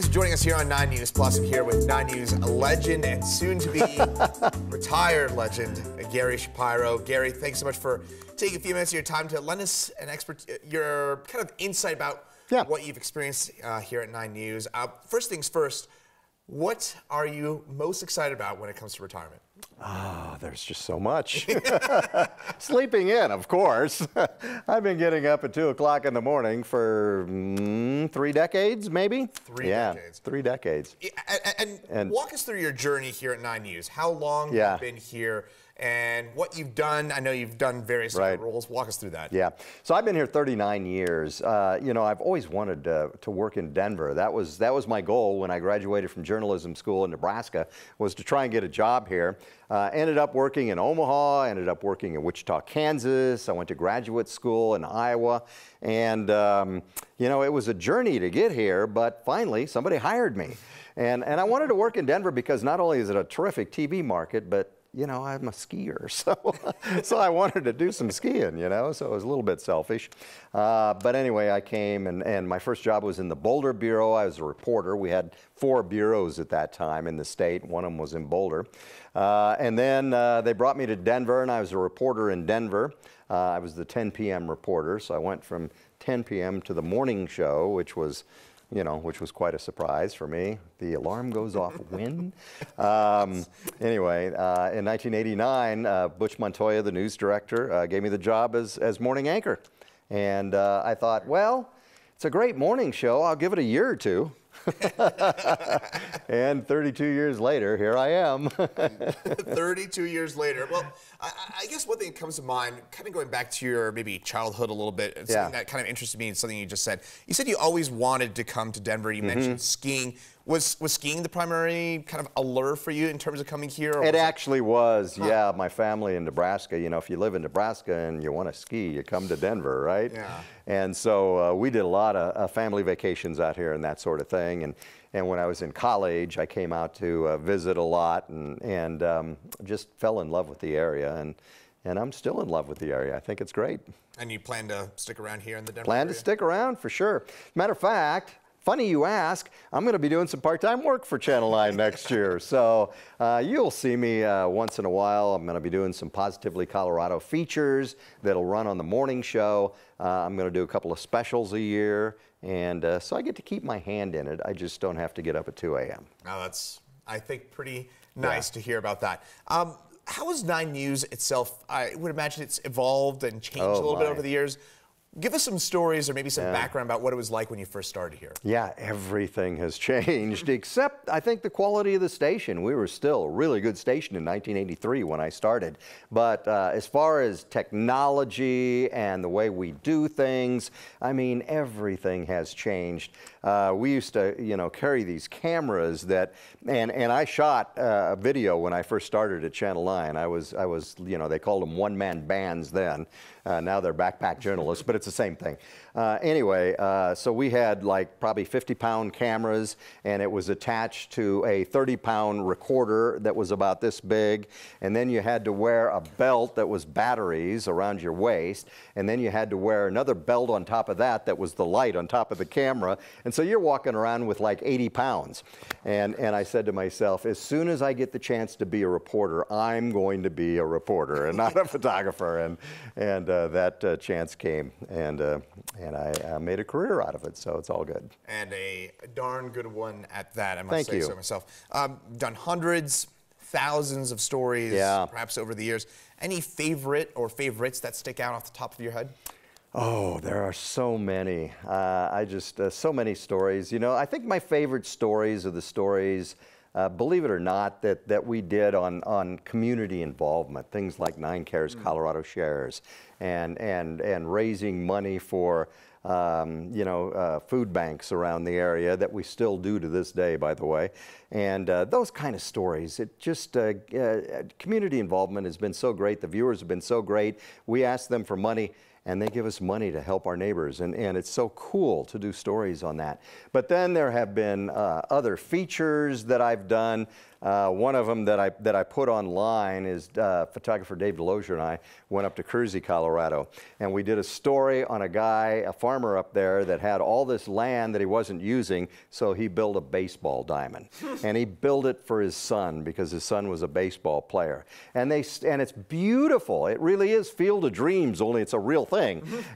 Thanks for joining us here on 9 News Plus. I'm here with 9 News legend and soon-to-be retired legend, Gary Shapiro. Gary, thanks so much for taking a few minutes of your time to lend us an expert, your kind of insight about what you've experienced here at 9 News. First things first, what are you most excited about when it comes to retirement? Ah, there's just so much. Sleeping in, of course. I've been getting up at 2 o'clock in the morning for 3 decades, maybe. Three decades. 3 decades. And walk us through your journey here at 9 News. How long you've been here and what you've done. I know you've done various different roles. Walk us through that. Yeah. So I've been here 39 years. You know, I've always wanted to work in Denver. That was my goal when I graduated from journalism school in Nebraska, was to try and get a job here. Ended up working in Omaha, ended up working in Wichita, Kansas. I went to graduate school in Iowa. And, you know, it was a journey to get here, but finally somebody hired me. And I wanted to work in Denver because not only is it a terrific TV market, but, you know, I'm a skier, so, so I wanted to do some skiing, you know, so it was a little bit selfish. But anyway, I came, and my first job was in the Boulder Bureau. I was a reporter. We had 4 bureaus at that time in the state. One of them was in Boulder. And then they brought me to Denver, and I was a reporter in Denver. I was the 10 p.m. reporter, so I went from 10 p.m. to the morning show, which was, you know, which was quite a surprise for me. The alarm goes off when? Anyway, in 1989, Butch Montoya, the news director, gave me the job as morning anchor. And I thought, well, it's a great morning show. I'll give it a year or two. And 32 years later, here I am. 32 years later. Well, I guess one thing that comes to mind, kind of going back to your maybe childhood a little bit, something that kind of interested me, and something you just said. You said you always wanted to come to Denver. You mentioned skiing. Was skiing the primary kind of allure for you in terms of coming here? Or it actually was, yeah. My family in Nebraska, you know, if you live in Nebraska and you want to ski, you come to Denver, right? Yeah. And so we did a lot of family vacations out here and that sort of thing. And when I was in college, I came out to visit a lot and just fell in love with the area. And I'm still in love with the area. I think it's great. And you plan to stick around here in the Denver area? Plan to stick around, for sure. Matter of fact, funny you ask, I'm going to be doing some part-time work for Channel 9 next year. So you'll see me once in a while. I'm going to be doing some Positively Colorado features that'll run on the morning show. I'm going to do a couple of specials a year. And so I get to keep my hand in it. I just don't have to get up at 2 a.m. Now that's, I think, pretty nice to hear about that. How has 9 News itself, I would imagine it's evolved and changed a little bit over the years. Give us some stories or maybe some background about what it was like when you first started here. Yeah, everything has changed except, I think, the quality of the station. We were still a really good station in 1983 when I started. But as far as technology and the way we do things, I mean, everything has changed. We used to, you know, carry these cameras that, and I shot a video when I first started at Channel 9. I was, you know, they called them one-man bands then. Now they're backpack journalists, but it's the same thing. Anyway, so we had like probably 50-pound cameras, and it was attached to a 30-pound recorder that was about this big. And then you had to wear a belt that was batteries around your waist. And then you had to wear another belt on top of that that was the light on top of the camera. And so you're walking around with like 80 pounds. And I said to myself, as soon as I get the chance to be a reporter, I'm going to be a reporter and not a photographer. And that chance came, and I made a career out of it, so it's all good. And a darn good one at that, I must say so myself. Done hundreds, thousands of stories, perhaps over the years. Any favorite or favorites that stick out off the top of your head? Oh, there are so many. So many stories. You know, I think my favorite stories are the stories, believe it or not, that we did on community involvement, things like Nine Cares, Colorado Shares, and raising money for you know, food banks around the area that we still do to this day, by the way. And those kind of stories, it just, community involvement has been so great. The viewers have been so great. We asked them for money. and they give us money to help our neighbors, and it's so cool to do stories on that. But then there have been other features that I've done. One of them that I put online is photographer Dave Delosier and I went up to Kersey, Colorado, and we did a story on a guy, a farmer up there that had all this land that he wasn't using, so he built a baseball diamond. And he built it for his son because his son was a baseball player. And it's beautiful. It really is Field of Dreams, only it's a real thing.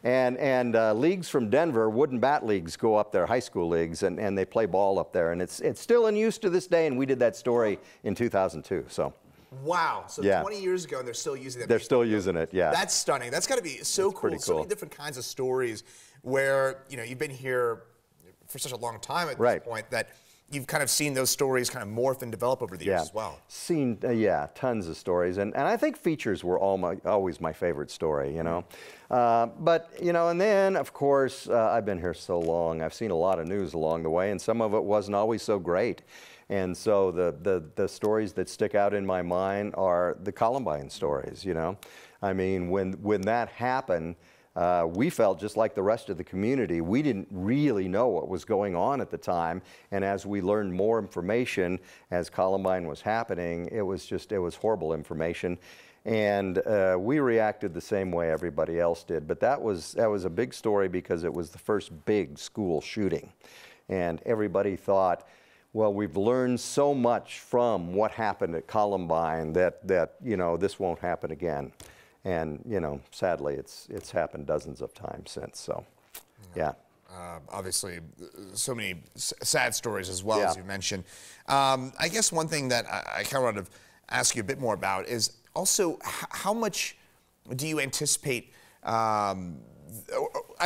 And leagues from Denver, wooden bat leagues, go up there, high school leagues, and they play ball up there. And it's still in use to this day, and we did that story in 2002, so. Wow, so yeah. 20 years ago, and they're still using it. They're still using it, yeah. That's stunning. That's gotta be so cool. So many different kinds of stories where, you know, you've been here for such a long time at this point that you've kind of seen those stories kind of morph and develop over the years as well. Seen, yeah, tons of stories. And I think features were always my favorite story, you know. But, you know, and then, of course, I've been here so long. I've seen a lot of news along the way, and some of it wasn't always so great. And so the stories that stick out in my mind are the Columbine stories, you know. I mean, when that happened, we felt just like the rest of the community. We didn't really know what was going on at the time. And as we learned more information as Columbine was happening, it was horrible information. And we reacted the same way everybody else did. But that was a big story because it was the first big school shooting. And everybody thought, well, we've learned so much from what happened at Columbine that you know, this won't happen again. And, you know, sadly, it's happened dozens of times since, so, yeah. Obviously, so many sad stories as well, as you mentioned. I guess one thing that I kind of want to ask you a bit more about is also how much do you anticipate, I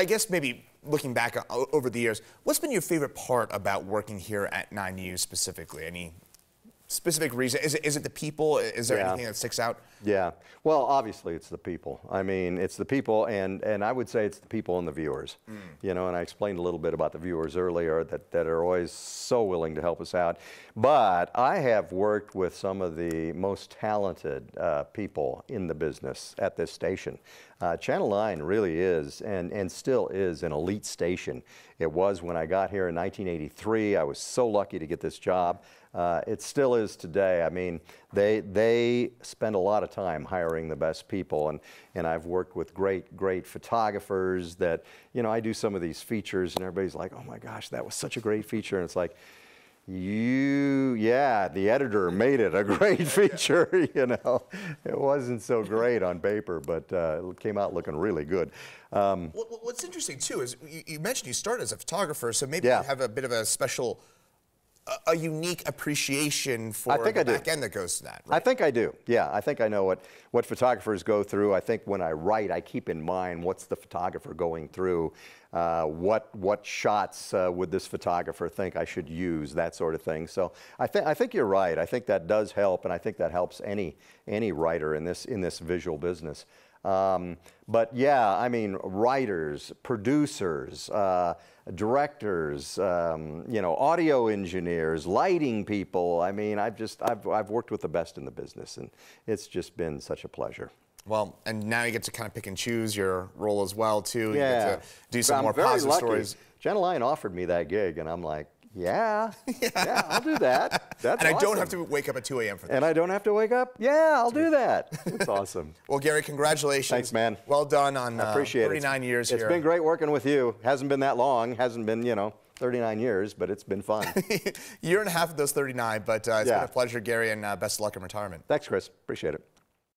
guess maybe, looking back over the years, what's been your favorite part about working here at 9 News specifically? Any specific reason? Is it the people? Is there anything that sticks out? Yeah. Well, obviously it's the people. I mean, it's the people, and I would say it's the people and the viewers. Mm. You know, and I explained a little bit about the viewers earlier that are always so willing to help us out. But I have worked with some of the most talented people in the business at this station. Channel 9 really is and still is an elite station. It was when I got here in 1983. I was so lucky to get this job. It still is today. I mean, they spend a lot of time hiring the best people, and I've worked with great photographers that, you know, I do some of these features and everybody's like, oh my gosh, that was such a great feature. And it's like, the editor made it a great feature, you know. It wasn't so great on paper, but it came out looking really good. What's interesting too is you mentioned you started as a photographer, so maybe you have a bit of a special, a unique appreciation for the back end that goes to that. Right? I think I do. Yeah, I think I know what photographers go through. I think when I write, I keep in mind what's the photographer going through, what shots would this photographer think I should use, that sort of thing. So I think you're right. I think that does help, and I think that helps any writer in this visual business. But yeah, I mean, writers, producers, directors, you know, audio engineers, lighting people. I mean, I've worked with the best in the business, and it's just been such a pleasure. Well, and now you get to kind of pick and choose your role as well, too. Yeah. You get to do some more positive stories. Jenna Lyon offered me that gig, and I'm like, yeah, I'll do that. That's and I awesome. Don't have to wake up at 2 a.m. for that. And I don't have to wake up? Yeah, I'll do that. That's awesome. Well, Gary, congratulations. Thanks, man. Well done on 39 years here. It's been great working with you. Hasn't been that long. Hasn't been, you know, 39 years, but it's been fun. Year and a half of those 39, but it's been a pleasure, Gary, and best of luck in retirement. Thanks, Chris. Appreciate it.